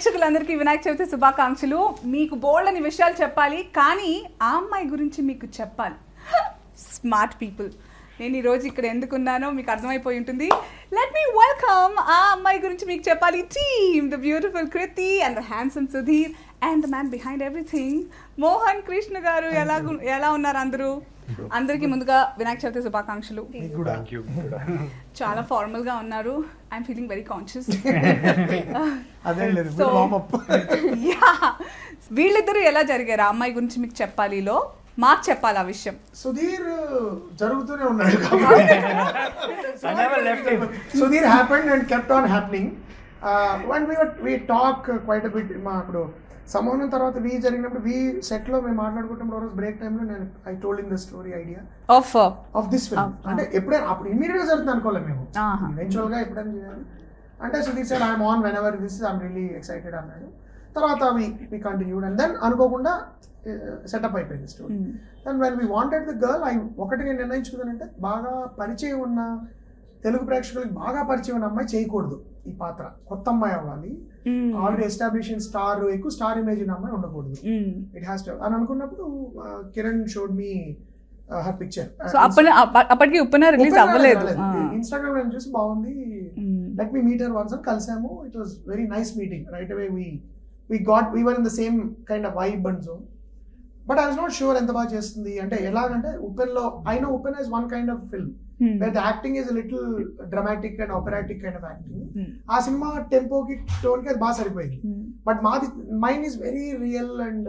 ప్రేక్షకులందరికీ వినాయక చవితి శుభాకాంక్షలు. మీకు బోల్డ్ అని విషయాలు చెప్పాలి, కానీ ఆ అమ్మాయి గురించి మీకు చెప్పాలి. Smart people. నేను ఈరోజు ఇక్కడ ఎందుకున్నానో మీకు అర్థమైపోయి ఉంటుంది. లెట్ మీ వెల్కమ్ ఆ అమ్మాయి గురించి మీకు చెప్పాలి team, the beautiful Kriti and the handsome Sudheer and the man behind everything Mohan Krishna garu. ఎలా ఉన్నారు అందరూ? అందరికీ ముందుగా వినాయక చవితి శుభాకాంక్షలు. చాలా ఫార్మల్ గా ఉన్నారు. I'm feeling very conscious. వీళ్ళిద్దరూ ఎలా జరిగారు ఆ అమ్మాయి గురించి మీకు చెప్పాలిలో? మాకు చెప్పాలి ఆ విషయం. సుధీర్ జరుగుతూనే ఉన్నాడు. Sudheer happened and kept on happening. We talk quite a bit. మా అప్పుడు సంబంధం తర్వాత వీ జరిగినప్పుడు వీ సెట్ లో మేము మాట్లాడుకుంటున్నప్పుడు రోజు బ్రేక్ టైంలో నేను I told in the story idea of this film. అంటే ఎప్పుడైనా అప్పుడు ఇమీడియట్ గా జరుగుతుంది అనుకోలేదు మేము, ఈవెన్చువల్ గా ఎప్పుడైనా చేయాలి అంటే. Sudheer sir I'm on whenever this is I'm really excited అన్నాడు. తర్వాత వి కంటిన్యూడ్ అండ్ దెన్ అనుకోకుండా సెటప్ అయిపోయింది story. Then when we wanted the girl, I ఒకటి నేను నిర్ణయించుకున్నానంటే బాగా పరిచయం ఉన్న తెలుగు ప్రేక్షకులకు బాగా పరిచయం ఉన్న అమ్మాయి చేయకూడదు ఈ పాత్ర. కొత్త అమ్మాయి అవ్వాలి, ఆల్రెడీ ఎస్టాబ్లిష్డ్ స్టార్, ఎక్కువ స్టార్ ఇమేజ్ ఉన్న అమ్మాయి ఉండకూడదు. ఇట్ హ్యాస్ టు అని అనుకున్నప్పుడు Kiran showed me her picture. అప్పటికి ఉప్పెన రిలీజ్ అవ్వలేదు. ఇన్స్టాగ్రామ్ నేను చూసి బాగుంది, let me meet her once అని కలిసాము. It was very nice meeting. Right away we were in the same kind of vibe and zone. But I was not sure ఎంత బాగా చేస్తుంది అంటే. ఎలాగంటే ఉప్పెనలో I know Uppena is one kind of film where the acting is a little dramatic and operatic kind of acting. Aa cinema tempo ki tone ki baga saripoyindi. But mine is very real and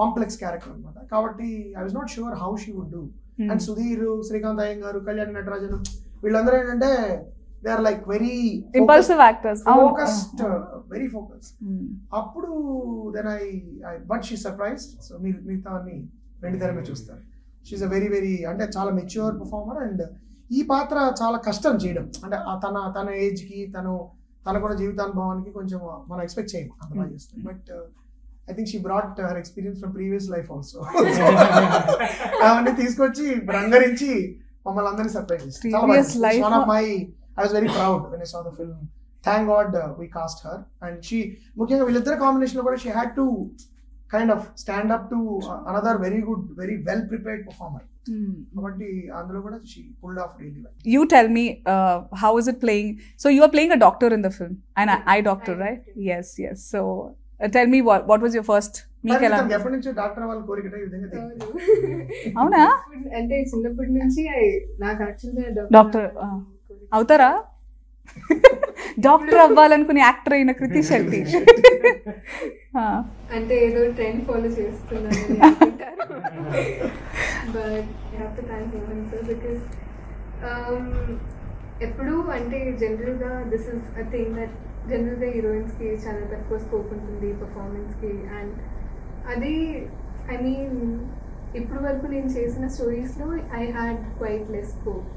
complex character anamata. Kabatti I was not sure how she would do. And Sudheer, Srikanth Iyengar, Kalyan Natarajan villandaru entante they are like very impulsive actors, focused, very focused. Appudu then but she surprised. So meethaani rendu therame chustaru. She is a very very ante chaala mature performer and ఈ పాత్ర చాలా కష్టం చేయడం. అంటే తన ఏజ్కి తనకున్న జీవితానుభవానికి కొంచెం మనం ఎక్స్పెక్ట్ చేయము అంత బాగా చేస్తాం. But I think she brought her experience from previous life also. అవన్నీ తీసుకొచ్చి రంగరించి మమ్మల్ని అందరినీ సర్ప్రైజ్ చేస్తారు. Very proud when I saw the film. Thank God we cast her. And she ముఖ్యంగా వీళ్ళిద్దరు కాంబినేషన్ లో కూడా she had to kind of stand up to another very good, very well prepared performer. Kabatti andlo kuda she pulled off really well. You tell me how is it playing? So you are playing a doctor in the film and an eye doctor, right? Yes. So tell me what was your first meekala appudu nunchi doctor vallu korikata ee vidhanga thing avuna ante chinna appudu nunchi naaku actually doctor avutara doctor అవ్వాలనుకునే actor అయిన కృతి శెట్టి అంటే ఏదో trend follow చేస్తున్నాను. But I have to thank him sir because ఎప్పుడు అంటే జనరల్గా this is a thing that జనరల్గా హీరోయిన్స్కి చాలా తక్కువ స్కోప్ ఉంటుంది పర్ఫార్మెన్స్కి. అండ్ అది ఐ మీన్ ఇప్పుడు వరకు నేను చేసిన స్టోరీస్లో I had quite less scope.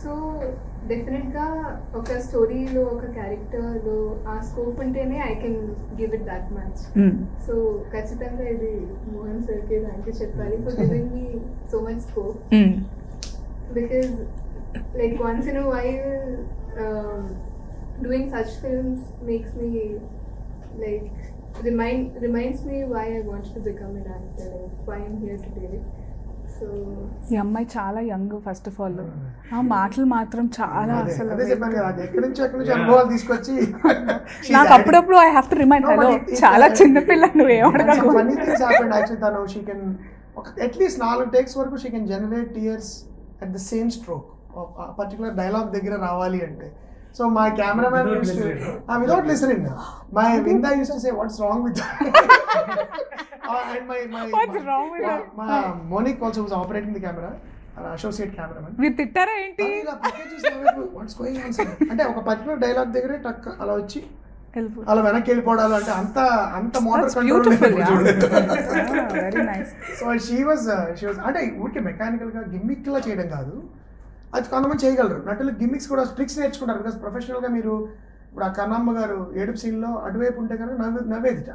So డెఫినెట్గా ఒక స్టోరీలో ఒక క్యారెక్టర్లో ఆ స్కోప్ ఉంటేనే I can give it that much. So ఖచ్చితంగా ఇది మోహన్ సార్కి దానికి చెప్పాలి for giving me so much scope. Because like once in a while doing such films makes me like reminds me why I want to become an actor, why I'm here to do it. ఈ అమ్మాయి చాలా young. First of all ఆ మాటలు మాత్రం చాలా అసలు నాకు అప్పుడప్పుడు I have to remind hello చాలా చిన్నపిల్ల నువ్వు అట్లీస్ట్ 4 టేక్స్ వరకు she can generate tears at the same stroke. Particular dialogue దగ్గర రావాలి అంటే. So my cameraman used to without listening. My Vinda used to say what's wrong with her. And my what's wrong with her? My Monique also was operating the camera, an associate cameraman. We tittara enti ila packages level what's going on sir ante oka particular dialogue degare tak ala vachi ala venaki elipodala ante anta motor control very nice. So she was ante okay mechanical ga gimmick la cheyadam kaadu. అది కొంతమంది చేయగలరు నటులు gimmicks కూడా tricks నేర్చుకుంటారు. Because ప్రొఫెషనల్గా మీరు ఇప్పుడు ఆ కన్నమ్మ గారు ఏడుపు సీన్లో అటువైపు ఉంటే కనుక నవ్వేదిట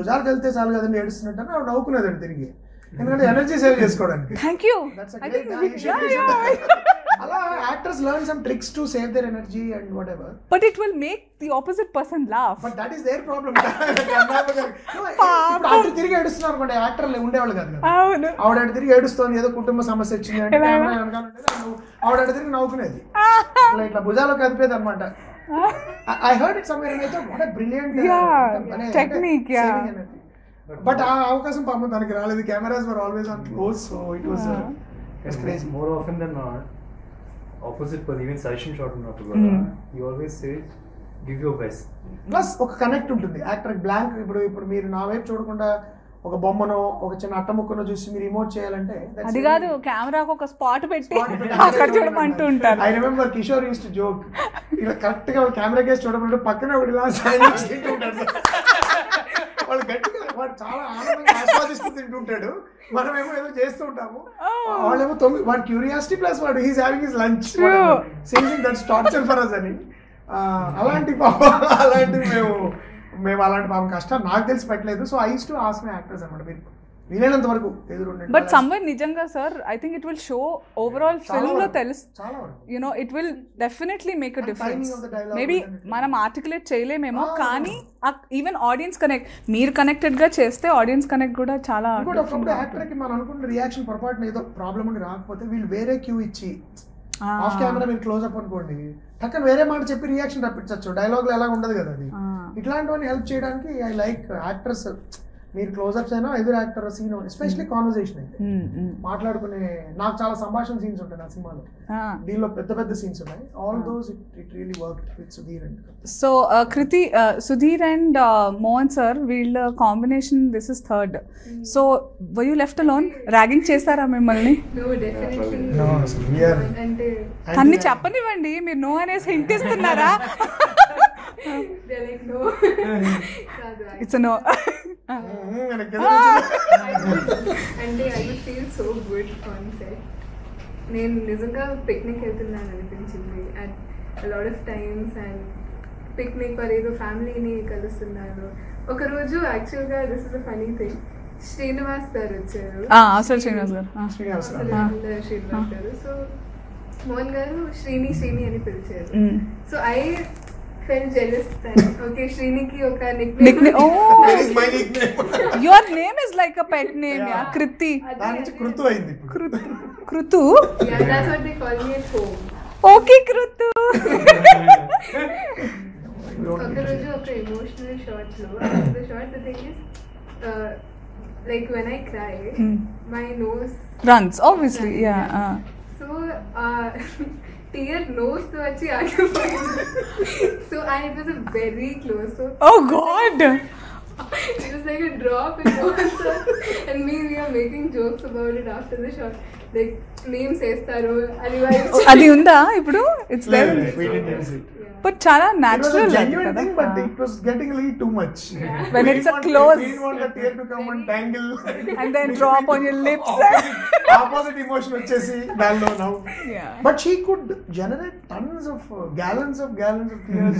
గుజార్కి వెళ్తే చాలు కదండి ఏడుస్తున్నట్టు అని ఆవిడ నవ్వుకునేదండి తిరిగి, ఎందుకంటే ఎనర్జీ సేవ్ చేసుకోవడానికి. Actors learn some tricks to save their energy and whatever. But it will make the opposite person laugh. But that is their problem. I heard it somewhere and I thought, what a brilliant technique. But the cameras were always on close, so it was crazy. More often than not, opposite person, even session shot, you always say, give your best. Plus, connect to the actor blank. ఒక బొమ్మనో ఒక చిన్న అట్టముక్కనో చూసి మీరు emote చేయాలంటే అది కాదు, కెమెరాకు ఒక spot పెట్టి అక్కడ చూడమంటూ ఉంటారు. I remember Kishore use to joke, ఇలా కరెక్ట్ గా కెమెరా కేసు చూడమంటే పక్కనే ఒకటిలా సైలెన్స్ తింటూ ఉంటాడు. వాళ్ళు గట్టిగా వాడు చాలా ఆనందంగా ఆస్వాదిస్తూ తింటూ ఉంటాడు, మనమేమో ఏదో చేస్తూ ఉంటాము. వాళ్ళేమో వాడు క్యూరియాసిటీ ప్లస్ వాడు he's having his lunch singing that's torture for us అని అలాంటివి మేము అలాంటి పాపం కష్టం నాకు తెలిసి పెట్టలేదు. So I use to ask my actors అన్నమాట, మీరు వీలైనంత వరకు ఎదురుండండి. బట్ సమ్వేర్ నిజంగా sir I think it will show overall film లో తెలుసు, you know it will definitely make a difference. Maybe మనం ఆర్టికులేట్ చేయలేమేమో కానీ ఈవెన్ ఆడియన్స్ కనెక్ట్, మీరు కనెక్టెడ్ గా చేస్తే ఆడియన్స్ కనెక్ట్ కూడా చాలా. యాక్టర్ కి మనం అనుకున్న రియాక్షన్ పొరపాటున ఏదో ప్రాబ్లం అని రాకపోతే వీళ్ళు వేరే క్యూ ఇచ్చి ఆఫ్ కెమెరా మీరు క్లోజ్ అప్ అనుకోండి, టక్కన వేరే మాట చెప్పి రియాక్షన్ రప్పించచ్చు. డైలాగ్ లో ఎలా ఉండదు కదా అది. ఇట్లాంటివన్నీ హెల్ప్ చేయడానికి ఐ లైక్ యాక్టర్స్. మీరు క్లోజ్అప్స్ అయినా ఎదురు యాక్టర్ సీన్ ఎస్పెషలీ కాన్వర్సేషన్ అయితే మాట్లాడుకునే, నాకు చాలా సంభాషణ సీన్స్ ఉంటాయి నా సినిమాలో, దీనిలో పెద్ద పెద్ద సీన్స్ ఉన్నాయి. All those it really worked with Sudheer and so Kriti. Sudheer and Mohan sir వీళ్ళ combination this is third. So were you left alone? Ragging చేస్తారా మిమ్మల్ని? అన్ని చెప్పనివ్వండి, మీరు నో అనేసి హింట్ ఇస్తున్నారా? It's a no. I would feel so good on set. నేను నిజంగా పిక్నిక్ వెళ్తున్నాను అనిపించింది at lot of times. And picnic వారు ఏదో ఫ్యామిలీని కలుస్తున్నారు. ఒకరోజు యాక్చువల్గా this is a funny thing, Srinivas garu వచ్చారు. శ్రీనివాస్ గారు సో మోహన్ గారు శ్రీని శ్రీని అని పిలిచారు. So I felt jealous that okay Shrini ki oka nickname. Oh that is my nickname. Your name is like a pet name. Yeah, yeah. Krithi that's Krutu ayindi ippudu Krutu yeah that's what they call me at home. Okay Krutu okaroju oka emotional shot lo the shot the thing is like when I cry my nose runs obviously runs. Yeah so tear nose to achi aage so I was a very close so oh god it was like a drop in water and we are making jokes about it after the shot like name sestaro adi unda ipudu it's there we didn't use it but chala natural genuine thing but it was getting a little too much when it's a close you want the tear to come and dangle and then drop on your lips opposite emotion వచ్చేసి దానిలో now but she could generate tons of gallons of tears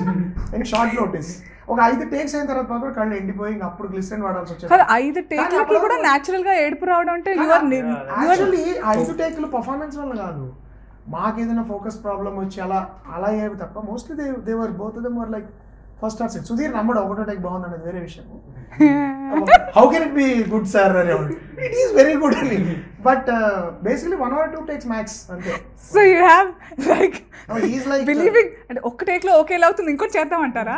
in short notice. ఒక 5 takes అయిన తర్వాత మాత్రం కళ్ళు ఎండిపోయి అప్పుడు glycerine వాడాల్సి వచ్చేది. కానీ 5 టేక్లు కూడా నేచురల్ గా ఏడుపు రావడం అంటే యాక్చువల్లీ 5 టేక్లు పర్ఫార్మెన్స్ వల్ల కాదు, మాకేదైనా ఫోకస్ ప్రాబ్లం వచ్చి అలా అయ్యేవి తప్ప mostly they were both of them were like first or second. Sudheer నమ్మడు ఒకటో టేక్ బాగుంది అనేది వేరే విషయం. How can it be good sir అనేవాడు, ఇట్ ఈస్ వెరీ గుడ్ అని. But basically 1 or 2 takes max అంతే. So you have like he's like believing అంటే ఒక్క టేక్లో ఓకే అవుతుంది ఇంకోటి చేద్దామంటారా?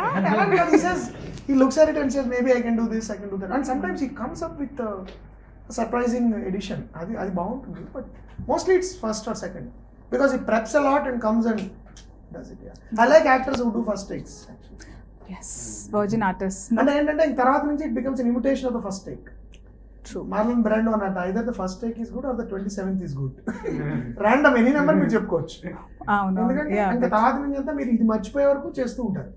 He looks at it and says maybe I can do this, I can do that. And sometimes he comes up with a surprising addition. అది బాగుంటుంది. But mostly it's first or second. Because he preps a lot and comes and does it. Yeah. I like actors who do first takes actually. Yes, virgin artists. And in తర్వాత నుంచి it becomes an imitation of the first take. True. Marlon Brando on that, either the first take is good or the 27th is good. Random any number మీరు చెప్పుకోవచ్చు. అవును. ఎందుకంటే ఇంకా తర్వాత నుంచి అంతా మీరు ఇది మర్చిపోయే వరకు చేస్తూ ఉంటారు.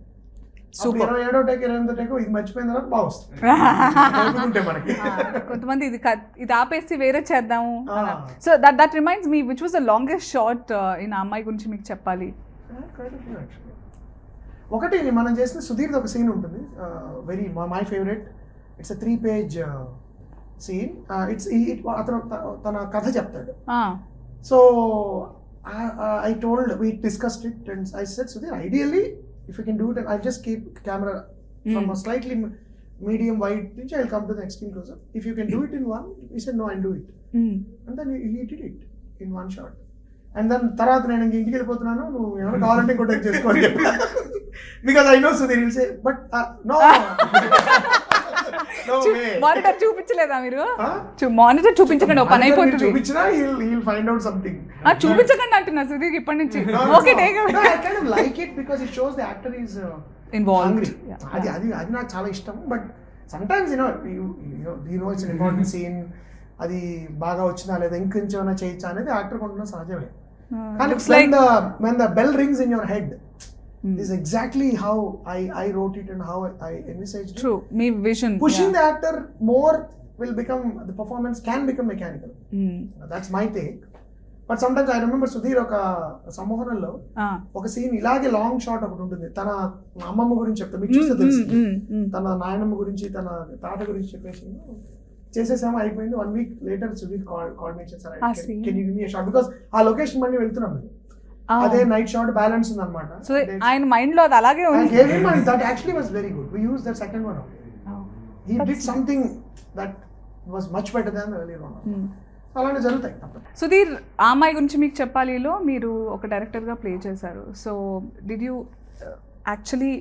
కొంతమంది ఇది ఆపేసి వేరే చేద్దాము. So that reminds me which was the longest shot in అమ్మాయి గురించి మీకు చెప్పాలి? ఒకటి మనం చేసిన సుధీర్ది ఒక సీన్ ఉంటుంది, very my favourite. It's 3-page scene. It's అతను తన కథ చెప్తాడు. So I told, we discussed it, and I said, Sudheer, ideally, if you can do it, and I'll just keep camera from a slightly medium wide pitch, I'll come to the extreme close-up. If you can do it in one, he said, no, I'll do it. And then he did it in one shot. And then, because I know Sudheer will say, but no. No way. Monitor to monitor he'll find out something. Okay, take away. I kind of like it because it shows the actor is involved. Hungry. But sometimes, you know it's an important scene. Looks like when the bell rings in your head, this is exactly how I wrote it and how I envisaged it. True, me vision. Pushing the actor more will become, the performance can become mechanical. That's my take. But sometimes I remember Sudheer oka scene ilage long shot okati untundi tana ammamu gurinchi chepta meeku chuste telustundi tana nayanamma gurinchi tana taata gurinchi cheppesinu chesesam ayipoyindi 1 week later Sudheer called me and said, can you give me a shot because our location mani velthunam ade night shot balance undi anamata so I mind lo ad alage undi gave him and that actually was very good. We used that second one also. He did something that was much better than the earlier one. అలానే జరుగుతాయి. సుధీర్, ఆ అమ్మాయి గురించి మీకు చెప్పాలిలో మీరు ఒక డైరెక్టర్గా play చేశారు. So did you actually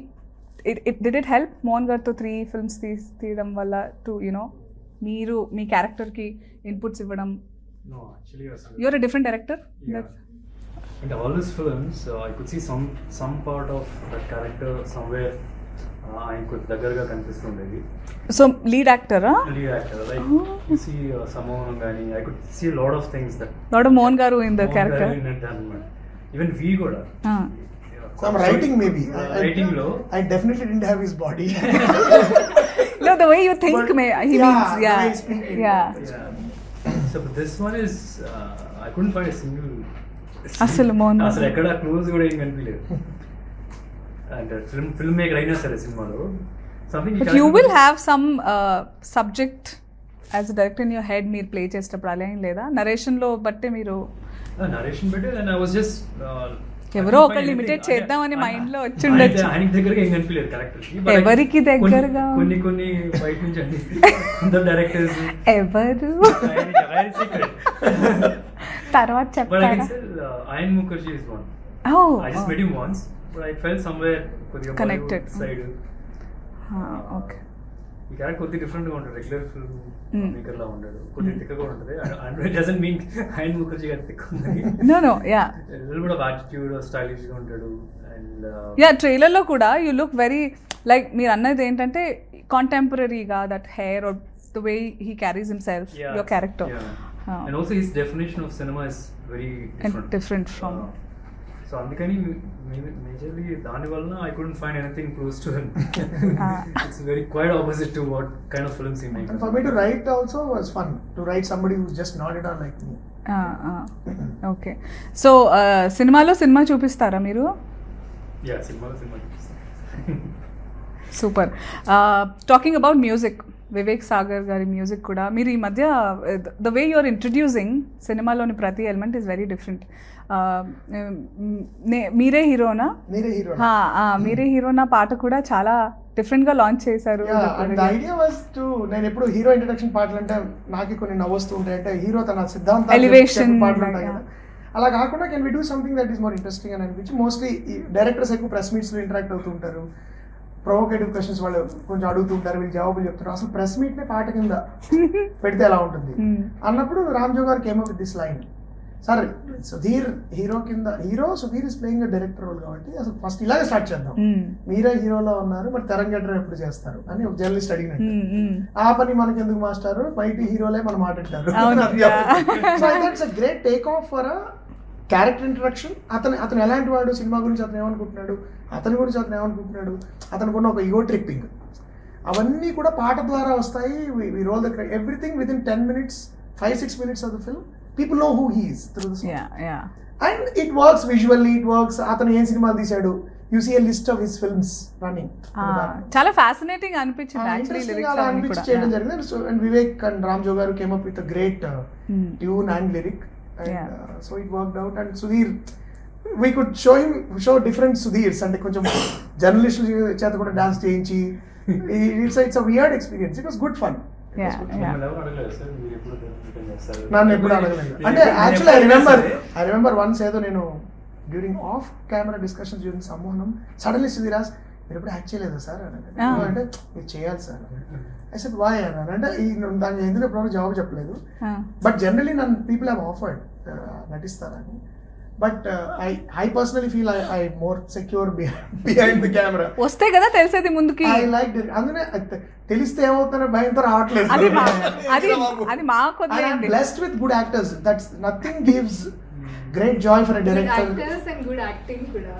it did it help Mohan గారితో 3 films తీయడం వల్ల టు యునో మీరు మీ క్యారెక్టర్కి ఇన్పుట్స్ ఇవ్వడం? You're a different director. In all this films I could see some part of that character somewhere ఆయనకు దగ్గరగా కనిపిస్తుండేది. సో లీడ్ యాక్టరా? Lead actor like you see సమోహన్ గాని I could see lot of things that lot of Mohan garu in the character even we కూడా some writing maybe writing లో I definitely didn't have his body no the way you think may he means yeah yeah so but this one is I couldn't find a single అసలు మోహన్ అసలు ఎక్కడ close కూడా ఏం కనిపించలేదు. And filmmaker అయినా సరే సినిమాలో something but you will have some subject as a director in your head మీరు ప్లే చేసేటప్పుడు అలా ఏం లేదా? నరేషన్లో బట్టే మీరు నరేషన్ బట్టే and I was just ఎవరో ఒక లిమిటెడ్ చేద్దామని మైండ్లో వచ్చి ఉండొచ్చు. ఆయనకి దగ్గరగా ఏం కనిపించలేదు క్యారెక్టర్కి. ఎవరికి దగ్గరగా కొన్ని బయట నుంచి అండి అందరు డైరెక్టర్స్ ఎవరు తర్వాత చెప్తారా? Ayan Mukerji is one. I just met him once. But I felt somewhere connected side. Okay. You can't go different to regular film maker la undadu. Kodi tikkaga untade. And it doesn't mean Ayan Mukherjee ga tikkundi. No, yeah. A little bit of attitude or stylish ga untadu and yeah, trailer lo kuda you look very like meer annade entante contemporary ga that hair or the way he carries himself your character. And also his definition of cinema is very different. And different from so అందుకని majorly దాని వలన I couldn't find anything close to him. It's very quite opposite to what kind of films he makes. For me to write also was fun to write somebody who's just not at all like me. Okay. So సినిమాలో సినిమా చూపిస్తారా మీరు? Yeah, సినిమాలో సినిమా చూపిస్తాను. Super. Talking about music, Vivek Sagar గారి music కూడా మీరు ఈ మధ్య the way you are introducing సినిమాలోని ప్రతి ఎలిమెంట్ ఈజ్ వెరీ డిఫరెంట్. మీరే హీరోనా పాట కూడా చాలా డిఫరెంట్ గా లాంచ్ చేశారు. నేను ఎప్పుడు హీరో ఇంట్రడక్షన్ పాటలు అంటే నాకు కొన్ని నవ్వుస్తూ ఉంటాయి. అంటే హీరో తన సిద్ధాంతం ఎలివేషన్ పాటలు ఉంటాయి కదా, అలా కాకుండా can we do something that is more interesting అని అనిపించి మోస్ట్లీ డైరెక్టర్స్ ఎక్కువ ప్రెస్ మీట్స్ లో ఇంటరాక్ట్ అవుతూ ఉంటారు. ప్రొవోకేటివ్ క్వశ్చన్స్ వాళ్ళు కొంచెం అడుగుతుంటారు, వీళ్ళు జవాబులు చెప్తారు. అసలు ప్రెస్ మీట్ నే పాట కింద పెడితే ఎలా ఉంటుంది అన్నప్పుడు రామ్ జోగారు came up with this line. సరే, సుధీర్ హీరో కింద, hero Sudheer is playing director role కాబట్టి అసలు ఫస్ట్ ఇలాగే స్టార్ట్ చేద్దాం. మీరే హీరోలో ఉన్నారు, మరి తెరంగడ్ర ఎప్పుడు చేస్తారు అని ఒక జర్నలిస్ట్ అడిగినట్టు, ఆ పని మనకి ఎందుకు మాస్టారు, బయట హీరోలే మనం మాట్లాడతారు. Great take off for character introduction. అతను ఎలాంటి వాడు, సినిమా గురించి అతను ఏమనుకుంటున్నాడు, అతని గురించి అతను ఏమనుకుంటున్నాడు, అతనుకున్న ఒక ఈగో ట్రిప్పింగ్ అవన్నీ కూడా పాట ద్వారా వస్తాయి. We roll the everything with in 10 minutes, 5-6 minutes of the film. People know who he is through the song. Yeah. And it works visually, it works. Atanu em cinema teesadu. You see a list of his films running. Chala fascinating anipichindi actually lyrics and kuda. And Vivek and Ram Jogayya came up with a great tune and lyric. And so it worked out. And Sudheer, we could show different Sudheers and కొంచెం జర్నలిస్టుల చేత కూడా dance చేయించి it's a weird experience. It was good fun. నన్ను ఎప్పుడు అడగలేదు అంటే actually I remember once ఏదో నేను during off camera discussions during సంమోహనం suddenly Sudheer asked, మీరు ఎప్పుడు యాక్ట్ చేయలేదా సార్ అని. అంటే మీరు చేయాలి సార్ I said, why? అంటే దాన్ని ఎందుకు ఎప్పుడు జవాబు చెప్పలేదు. బట్ జనరలీ నన్ను పీపుల్ హ్యావ్ ఆఫర్డ్ నటిస్తారని. But I personally feel I'm more secure behind the camera. Oste kada telisedi munduki. I liked it. Andane teliste em avutano bhayanto raatledu. Adi maaku odlendi. I'm blessed with good actors. That's nothing gives great joy for a director. Good actors and good acting kuda.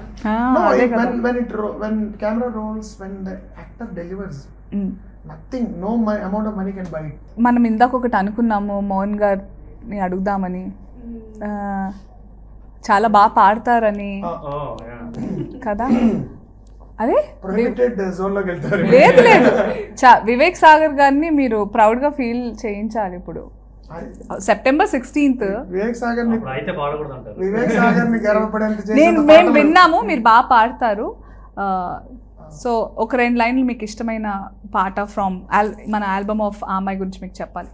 No, when camera rolls, when the actor delivers. Nothing, no amount of money can buy it. Manam indaka okati anukunnamo Mohan gar ni adugdamani. చాలా బాగా పాడతారని కదా అదే లేదు లేదు వివేక్ సాగర్ గారిని మీరు proud గా feel చేయించాలి ఇప్పుడు September 16th. మేము విన్నాము మీరు బాగా పాడతారు. సో ఒక రెండు లైన్లు మీకు ఇష్టమైన పాట ఫ్రమ్ మన ఆల్బమ్ ఆఫ్ ఆ అమ్మాయి గురించి మీకు చెప్పాలి.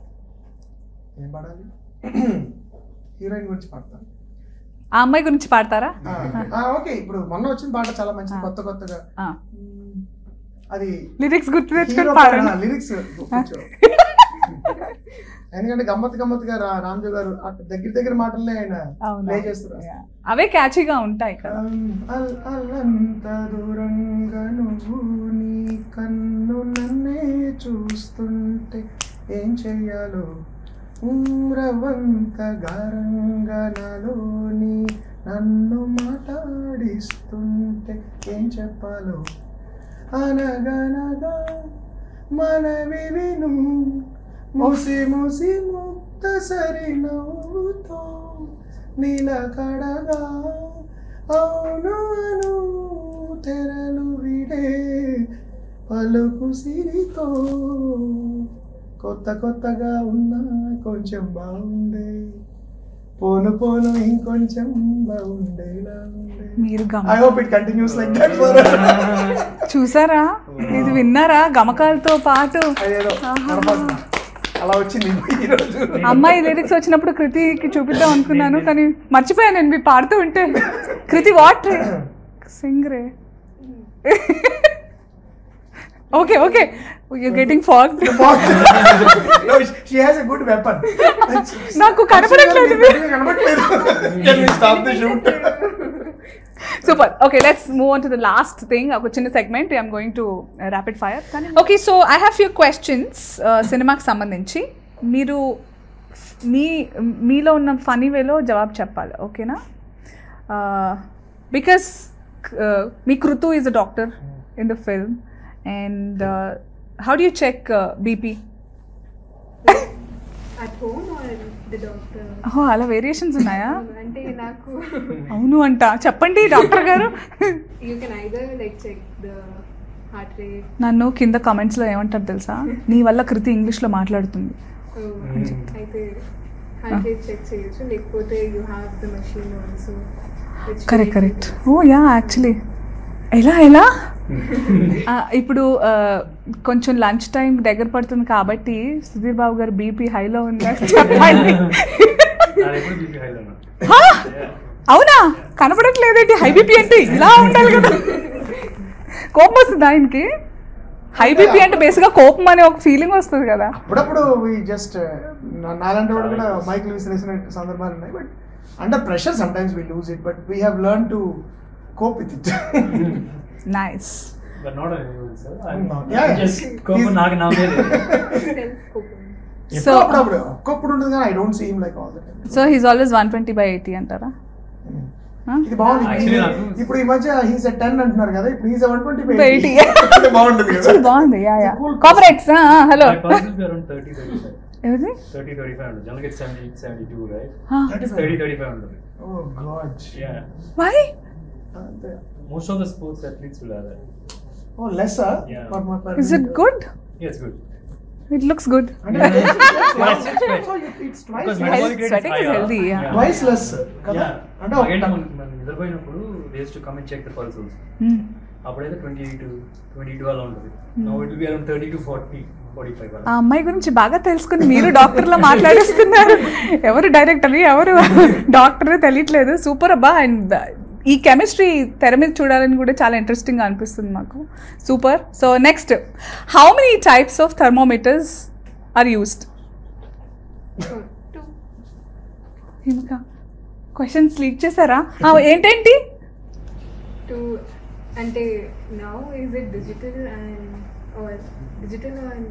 హీరోయిన్ గురించి పాడతాను. ఆ అమ్మాయి గురించి పాడతారా? ఓకే, ఇప్పుడు మొన్న వచ్చిన పాట చాలా మంచిది, కొత్తగా అది లిరిక్స్ గుర్తు తెచ్చుకొని పాడండి. లిరిక్స్ ఎందుకంటే గమ్మత్తుగా రామ్ జోగయ్య గారు దగ్గర మాటలనే ఆయన ప్లే చేస్తారు, అవే క్యాచీగా ఉంటాయి. కన్ను నన్నే చూస్తుంటే ఏం చెయ్యాలో ఉమ్రవంత గారంగనలోని నన్ను మాట్లాడిస్తుంటే ఏం చెప్పాలో అనగనగా మనవి విను ముసి ముసి ముక్తసరి నవ్వుతో నిలకడగా అవునను తెరలు విడే పలుకు సిరితో కొత్త కొత్తగా ఉన్నా కొంచెం బాగుండే పోను పోను ఇంకొంచెం బాగుండేలా ఉండే. చూసారా, ఇది విన్నారా? గమకాలతో పాటు అలా వచ్చింది. అమ్మాయి లిరిక్స్ వచ్చినప్పుడు కృతికి చూపిద్దాం అనుకున్నాను కానీ మర్చిపోయాను. నేను పాడుతూ ఉంటే కృతి వాట్ సింగరే. Okay. You're getting fogged. No, she has a good weapon. నాకు కనబడట్లేదు. Can we stop the shoot? Super. Okay, let's move on to the last thing. ఒక చిన్న segment. I'm going to rapid fire. Okay, so I have few questions సినిమాకి సంబంధించి. మీరు మీలో ఉన్న funny వేలో జవాబు చెప్పాలి, ఓకేనా? బికాస్ మీ Krithi is a doctor in the film. And how do you check BP? At home or the doctor? Oh, all variations unnaya. Ante naaku avunu anta cheppandi doctor garu. You can either like check the heart rate. Nannu kinda comments lo em antaru telusa, nee valla Krithi English lo maatladutundi aithe heart rate check cheyochu, lekapothe you have the machine also. Correct. Oh yeah, actually ఎలా ఇప్పుడు కొంచెం lunch time దగ్గర పడుతుంది కాబట్టి సుధీర్ బాబు గారు BP హైలో ఉందా చెప్పండి. అవునా, కనపడట్లేదేంటి? హై బీపీ అంటే ఇలా ఉండాలి కదా. కోపం వస్తుంది ఆయనకి. హై బీపీ అంటే బేసిక్ గా కోపం అనే ఒక ఫీలింగ్ వస్తుంది కదా. అప్పుడప్పుడు జస్ట్ నాలంటి వాడు కూడా మైకులు విసిరేసిన సందర్భాలు ఉన్నాయి. But under pressure some times we lose it, but we have learn to cope with it. Nice, but not anyone, sir. I'm just cope now. So cope undadu ga I don't see him like all the time. So he's always 120/80 antara. Idi baagundi ippudu ee madhya he's at 10 antunaru kada, ippudu he's 120/80 ide baagundi kada, adi baagundi. Yeah corporates. Hello, I probably around 30/35. Everything 30-35 under. Generally it's 70-72, right? 30-35 under. Oh god, yeah. Why? Most of the sports athletes will have that. Oh, lesser? Yeah. Is it good? Yeah, it's good. It looks good. It's twice less. Sweating is healthy. Yeah. Twice less. Yeah. And race to come and check the pulse also. After 20 to 22 around. Now it will be around 30 to 40. Aa Ammayi Gurinchi baga telusukoni meeru doctor la maatladustunaru evaru director evaru doctor teliyaledu super abba and ee chemistry therapy chudalani kuda chaala interesting ga anipistundi maaku super. So next, how many types of thermometers are used? Two. Himika questions leak chesara ententi two ante now is it digital and digital and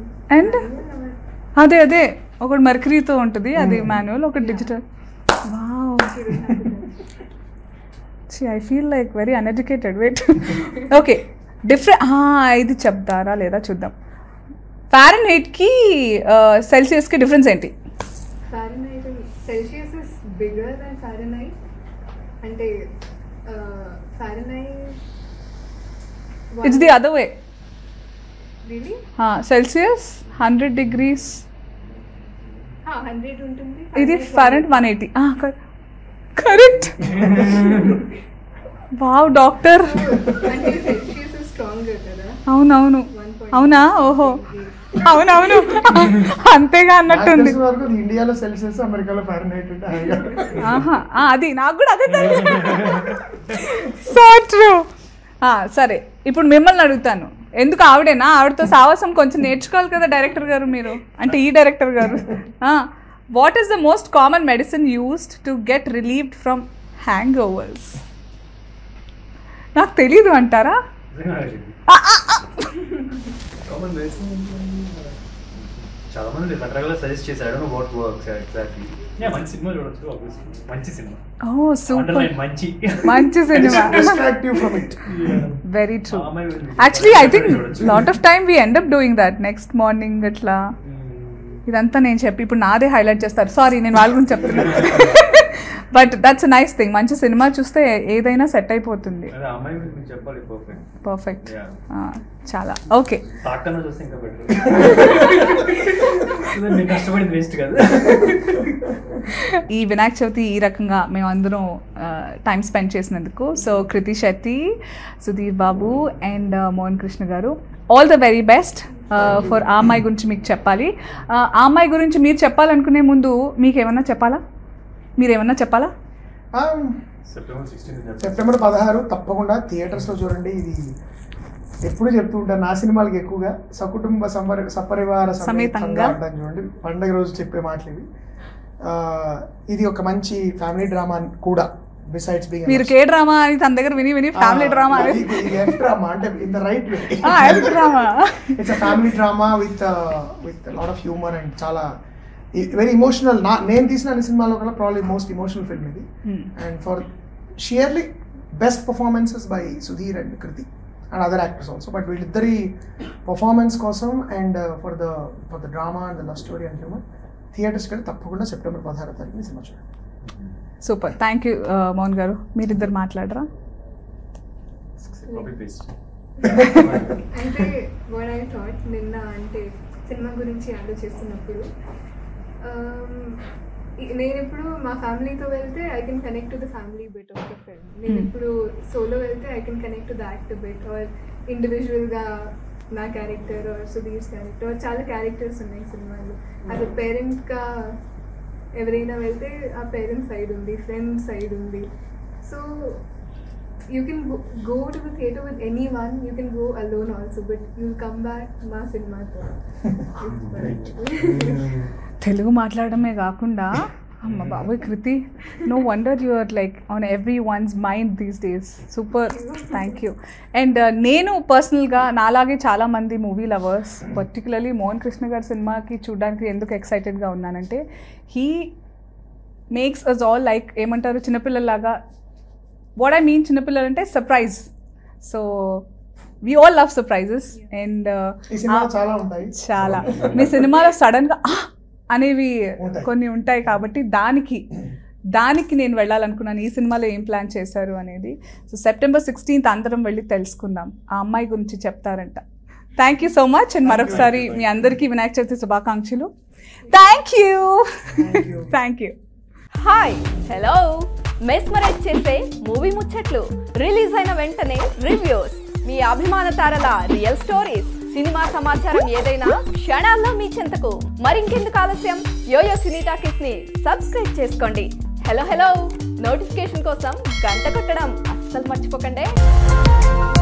అదే ఒకటి మర్కరీతో ఉంటుంది, అది manual, ఒకటి digital. Wow, I feel like very uneducated. Wait, okay, different ఇది చెప్తారా లేదా చూద్దాం. ఫారెన్హీట్కి సెల్సియస్కి డిఫరెన్స్ ఏంటి? Fahrenheit Celsius is bigger than Fahrenheit, అంటే Fahrenheit it's the other way. Really? Celsius 100 degrees. 100 ఉంటుంది. ఇది Fahrenheit 180. Correct. Wow, doctor. అంటే Celsius is stronger కదా. అవునా ఓహో అవునవును అంతేగా అన్నట్టుంది. ఇండియాలో సెల్సియస్ అమెరికాలో ఫారెన్హీట్ ఉంటుంది. అది నాకు కూడా అదే తెలుసు. So true. సరే ఇప్పుడు మిమ్మల్ని అడుగుతాను, ఎందుకు ఆవిడేనా, ఆవిడతో సావాసం కొంచెం నేర్చుకోవాలి కదా డైరెక్టర్ గారు మీరు, అంటే ఈ డైరెక్టర్ గారు. What is the most common medicine used to get relieved from hangovers? నాకు తెలీదు అంటారా? Very true. Actually, I think lot of time we end up doing that next morning atla. Idantha nenu cheppi ippudu naade highlight chestaru. Sorry, nenu vaal gurinchi cheptunna. But that's a nice thing. Manchi cinema chuste edaina set ayipotundi. Ada Ammayi gurinchi cheppali perfect. Perfect. Chala. Okay. Taakana chuste inga better. Ila me kashtapadindi waste kada. ఈ వినాయక చవితి ఈ రకంగా మేము అందరం time spend చేసినందుకు, so Kriti Shetty, Sudheer Babu and Mohan Krishna garu, all the very best for ఆ అమ్మాయి గురించి మీకు చెప్పాలి. ఆ అమ్మాయి గురించి మీరు చెప్పాలనుకునే ముందు మీకేమన్నా చెప్పాలా, మీరేమన్నా చెప్పాలా? సెప్టెంబర్ 16 తప్పకుండా థియేటర్స్లో చూడండి. ఇది ఎప్పుడు చెప్తూ ఉంటారు, నా సినిమాలకి ఎక్కువగా సకుటుంబ సపరివార సమేతంగా చూడండి. పండగ రోజు చెప్పే మాటలు ఇవి. ఇది ఒక మంచి ఫ్యామిలీ డ్రామా కూడా, బిసైడ్స్ బీయింగ్ మీరు కే డ్రామా అని తన దగ్గర విని ఫ్యామిలీ డ్రామా అని, ఇది ఎఫ్ డ్రామా అంటే in the right way. F drama, it's a family drama with lot of humour and చాలా వెరీ ఎమోషనల్. నేను తీసిన అన్ని సినిమాలో కన్నా ప్రాబ్లీ మోస్ట్ ఎమోషనల్ ఫిల్మ్ ఇది. And for surely best performances by Sudheer and Kriti and other actors also. But వీళ్ళిద్దరి performance కోసం and for the drama and the love story and humour, థియేటర్స్కి వెళ్ళి తప్పకుండా సెప్టెంబర్ 16 సినిమా చూడండి. Super, thank you Mohan garu. మీరిద్దరు మాట్లాడరా? అంటే వాట్ ఐ థాట్ నిన్న, అంటే సినిమా గురించి ఆలోచిస్తున్నప్పుడు నేను ఇప్పుడు మా ఫ్యామిలీతో వెళ్తే I can connect to the family bit of the film. నేను ఇప్పుడు సోలో వెళ్తే I can connect to the act bit, or ఇండివిజువల్గా నా క్యారెక్టర్ ఆర్ సుధీర్స్ క్యారెక్టర్, చాలా క్యారెక్టర్స్ ఉన్నాయి సినిమాలో. అది పేరెంట్గా ఎవరైనా వెళ్తే ఆ పేరెంట్స్ సైడ్ ఉంది, ఫ్రెండ్స్ సైడ్ ఉంది. So you can go to the theatre with anyone, you can go alone also, but you come back మా సినిమాతో. తెలుగు మాట్లాడమే కాకుండా అమ్మ బాబాయ్ Krithi, no wonder you are like on everyone's mind these days. Super, thank you. And నేను పర్సనల్గా నాలాగే చాలామంది movie lovers, particularly Mohan Krishna గారి సినిమాకి చూడడానికి ఎందుకు ఎక్సైటెడ్గా ఉన్నానంటే, he makes us all like ఏమంటారు చిన్నపిల్లలాగా, వాట్ ఐ మీన్ చిన్నపిల్లలు అంటే surprise. So we all love surprises and చాలా ఉంటాయి, చాలా మీ సినిమాలో సడన్గా అనేవి కొన్ని ఉంటాయి. కాబట్టి దానికి నేను వెళ్ళాలనుకున్నాను, ఈ సినిమాలో ఏం ప్లాన్ చేశారు అనేది. సో సెప్టెంబర్ 16 అందరం వెళ్ళి తెలుసుకుందాం. ఆ అమ్మాయి గురించి చెప్తారంట. Thank you so much. And marokasari మీ అందరికీ వినాయక చవితి శుభాకాంక్షలు. Thank you. Thank you. Thank you. Hi. Hello. Mesmerise చేసే మూవీ ముచ్చట్లు, రిలీజ్ అయిన వెంటనే రివ్యూస్, మీ అభిమాన తారల రియల్ స్టోరీస్, సినిమా సమాచారం ఏదైనా క్షణాల్లో మీ చెంతకు. మరింకెందుకు ఆలస్యం, యోయో సినీ టాకీస్ ని సబ్స్క్రైబ్ చేసుకోండి. హలో హలో నోటిఫికేషన్ కోసం గంట కొట్టడం అస్సలు మర్చిపోకండి.